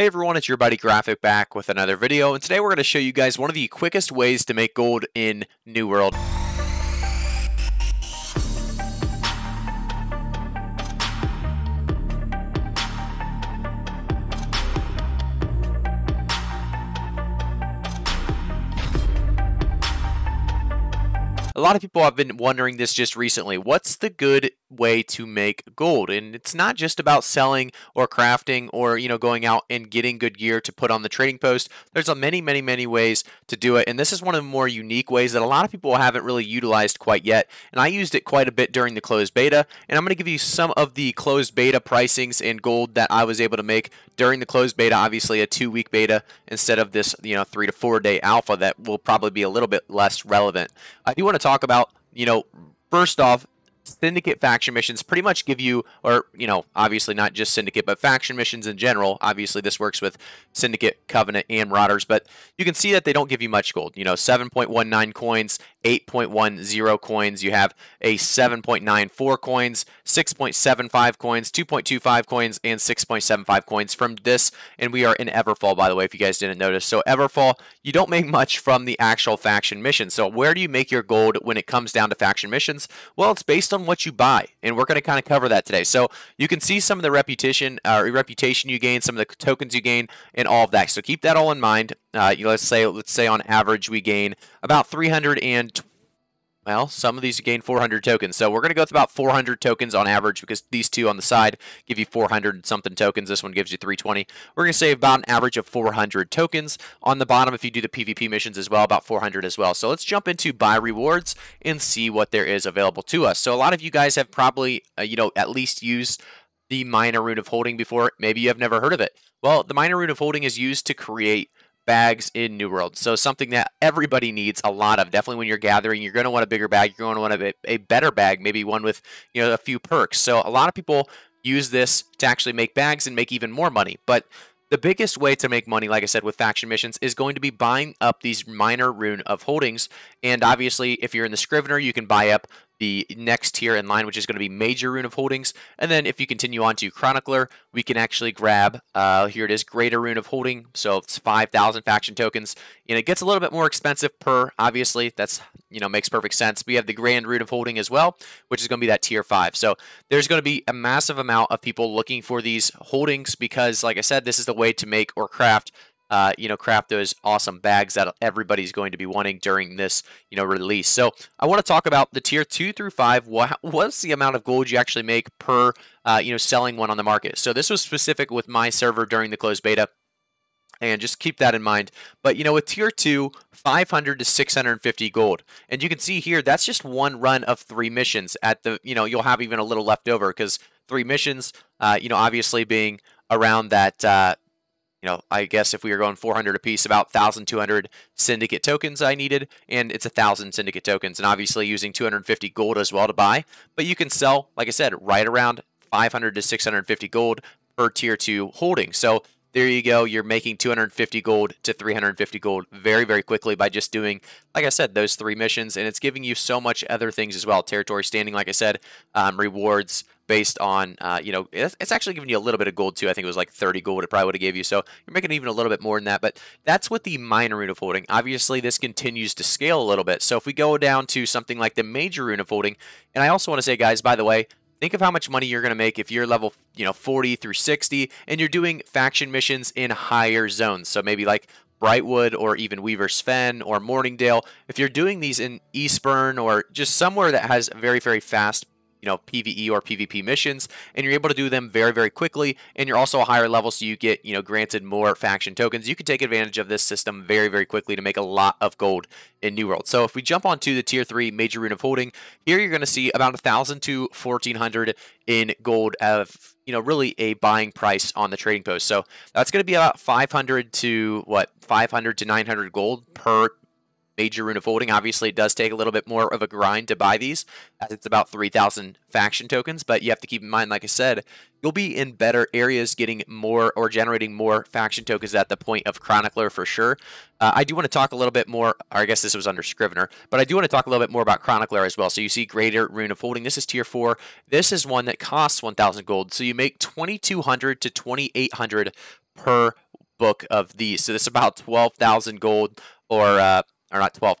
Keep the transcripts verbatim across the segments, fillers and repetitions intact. Hey everyone, it's your buddy Graphic back with another video, and today we're going to show you guys one of the quickest ways to make gold in New World. A lot of people have been wondering this just recently. What's the good way to make gold? And it's not just about selling or crafting or, you know, going out and getting good gear to put on the trading post. There's a many, many, many ways to do it. And this is one of the more unique ways that a lot of people haven't really utilized quite yet. And I used it quite a bit during the closed beta. And I'm going to give you some of the closed beta pricings and gold that I was able to make during the closed beta, obviously a two week beta instead of this, you know, three to four day alpha that will probably be a little bit less relevant. I do want to talk talk about, you know, first off, syndicate faction missions pretty much give you, or, you know, obviously not just syndicate, but faction missions in general. Obviously this works with syndicate, covenant, and marauders, but you can see that they don't give you much gold. You know, seven point one nine coins, eight point one zero coins. You have a seven point nine four coins, six point seven five coins, two point two five coins, and six point seven five coins from this. And we are in Everfall, by the way, if you guys didn't notice. So Everfall, you don't make much from the actual faction mission. So where do you make your gold when it comes down to faction missions? Well, it's based on what you buy, and we're going to kind of cover that today. So you can see some of the reputation, uh, reputation you gain, some of the tokens you gain, and all of that. So keep that all in mind. Uh, you know, let's say, let's say on average we gain about three hundred and well, some of these gain four hundred tokens. So we're going to go with about four hundred tokens on average because these two on the side give you four hundred something tokens. This one gives you three twenty. We're going to say about an average of four hundred tokens. On the bottom, if you do the PvP missions as well, about four hundred as well. So let's jump into buy rewards and see what there is available to us. So a lot of you guys have probably, uh, you know, at least used the minor rune of holding before. Maybe you have never heard of it. Well, the minor rune of holding is used to create bags in New World. So something that everybody needs a lot of. Definitely when you're gathering, you're going to want a bigger bag. You're going to want a, a better bag, maybe one with, you know, a few perks. So a lot of people use this to actually make bags and make even more money. But the biggest way to make money, like I said, with faction missions is going to be buying up these minor rune of holdings. And obviously, if you're in the Scrivener, you can buy up the next tier in line, which is going to be major rune of holdings. And then if you continue on to Chronicler, we can actually grab, uh, here it is, greater rune of holding. So it's five thousand faction tokens. And it gets a little bit more expensive per, obviously. That's, you know, makes perfect sense. We have the grand rune of holding as well, which is going to be that tier five. So there's going to be a massive amount of people looking for these holdings because, like I said, this is the way to make or craft, uh, you know, craft those awesome bags that everybody's going to be wanting during this, you know, release. So I want to talk about the tier two through five. What, what's the amount of gold you actually make per, uh, you know, selling one on the market? So this was specific with my server during the closed beta. And just keep that in mind. But, you know, with tier two, five hundred to six hundred fifty gold. And you can see here, that's just one run of three missions at the, you know, you'll have even a little left over because three missions, uh, you know, obviously being around that, uh, you know, I guess if we were going four hundred a piece, about one thousand two hundred syndicate tokens I needed, and it's one thousand syndicate tokens, and obviously using two hundred fifty gold as well to buy. But you can sell, like I said, right around five hundred to six hundred fifty gold per tier two holding. So there you go. You're making two hundred fifty gold to three hundred fifty gold very, very quickly by just doing, like I said, those three missions. And it's giving you so much other things as well. Territory standing, like I said, um, rewards based on, uh, you know, it's, it's actually giving you a little bit of gold too. I think it was like thirty gold it probably would have gave you. So you're making even a little bit more than that. But that's with the minor rune of holding. Obviously, this continues to scale a little bit. So if we go down to something like the major rune of holding, and I also want to say, guys, by the way, think of how much money you're going to make if you're level, you know, forty through sixty and you're doing faction missions in higher zones. So maybe like Brightwood or even Weaver's Fen or Morningdale. If you're doing these in Eastburn or just somewhere that has very, very fast, you know, PvE or PvP missions, and you're able to do them very, very quickly, and you're also a higher level, so you get, you know, granted more faction tokens. You can take advantage of this system very, very quickly to make a lot of gold in New World. So if we jump onto the tier three major rune of holding, here you're going to see about one thousand to fourteen hundred in gold of, you know, really a buying price on the trading post. So that's going to be about five hundred to what, five hundred to nine hundred gold per major rune of holding. Obviously, it does take a little bit more of a grind to buy these, as it's about three thousand faction tokens, but you have to keep in mind, like I said, you'll be in better areas getting more or generating more faction tokens at the point of Chronicler for sure. Uh, I do want to talk a little bit more, or I guess this was under Scrivener, but I do want to talk a little bit more about Chronicler as well. So you see Greater Rune of Holding. This is tier four. This is one that costs one thousand gold, so you make twenty-two hundred to twenty-eight hundred per book of these. So this is about twelve thousand gold, or uh, or not twelve.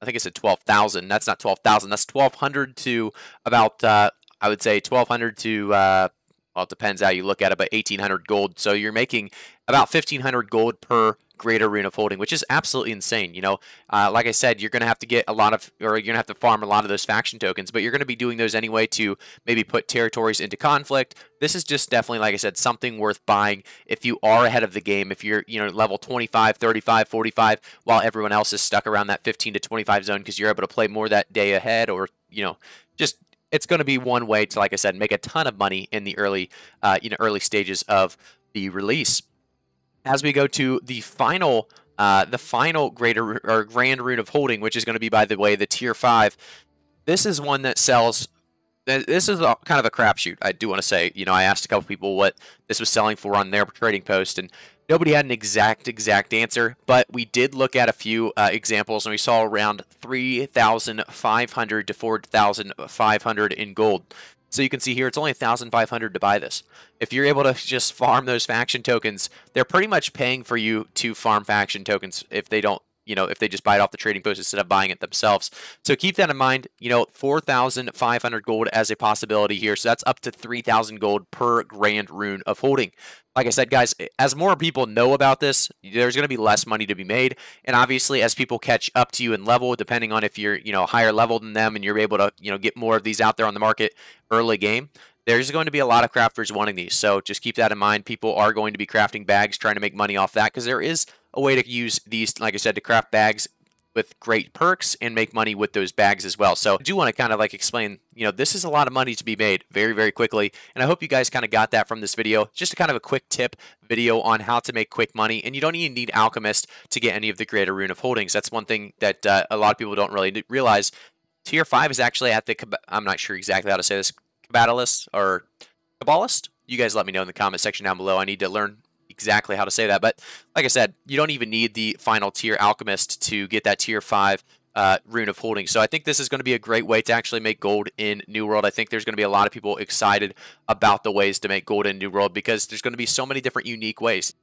I think it said twelve thousand. That's not twelve thousand. That's twelve hundred to about, uh, I would say twelve hundred to, uh, well, it depends how you look at it, but eighteen hundred gold. So you're making about fifteen hundred gold per greater rune of holding, which is absolutely insane. You know, uh, like I said, you're going to have to get a lot of, or you're going to have to farm a lot of those faction tokens, but you're going to be doing those anyway to maybe put territories into conflict. This is just definitely, like I said, something worth buying if you are ahead of the game, if you're, you know, level twenty-five, thirty-five, forty-five, while everyone else is stuck around that fifteen to twenty-five zone, because you're able to play more that day ahead, or, you know, just, it's going to be one way to, like I said, make a ton of money in the early, uh, you know, early stages of the release. As we go to the final, uh, the final greater or grand rune of holding, which is going to be, by the way, the tier five. This is one that sells. This is a, kind of a crapshoot. I do want to say, you know, I asked a couple people what this was selling for on their trading post, and nobody had an exact exact answer. But we did look at a few uh, examples, and we saw around three thousand five hundred to four thousand five hundred in gold. So you can see here, it's only one thousand five hundred to buy this. If you're able to just farm those faction tokens, they're pretty much paying for you to farm faction tokens if they don't, you know, if they just buy it off the trading post instead of buying it themselves. So keep that in mind, you know, four thousand five hundred gold as a possibility here. So that's up to three thousand gold per grand rune of holding. Like I said, guys, as more people know about this, there's going to be less money to be made. And obviously, as people catch up to you in level, depending on if you're, you know, higher level than them and you're able to, you know, get more of these out there on the market early game, there's going to be a lot of crafters wanting these. So just keep that in mind. People are going to be crafting bags, trying to make money off that, because there is a way to use these, like I said, to craft bags with great perks and make money with those bags as well. So I do want to kind of like explain, you know, this is a lot of money to be made very, very quickly. And I hope you guys kind of got that from this video. Just a kind of a quick tip video on how to make quick money. And you don't even need Alchemist to get any of the greater rune of holdings. That's one thing that uh, a lot of people don't really realize. Tier five is actually at the, I'm not sure exactly how to say this, Cabalist or Cabalist? You guys let me know in the comment section down below. I need to learn exactly how to say that, but like I said, you don't even need the final tier alchemist to get that tier five uh, rune of holding. So I think this is going to be a great way to actually make gold in New World. I think there's going to be a lot of people excited about the ways to make gold in New World, because there's going to be so many different unique ways.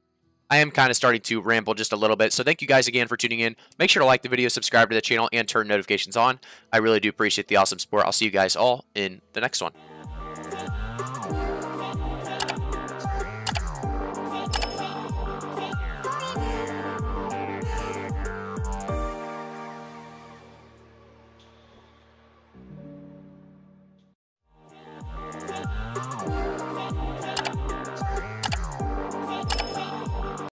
I am kind of starting to ramble just a little bit, so thank you guys again for tuning in. Make sure to like the video, subscribe to the channel, and turn notifications on. I really do appreciate the awesome support. I'll see you guys all in the next one.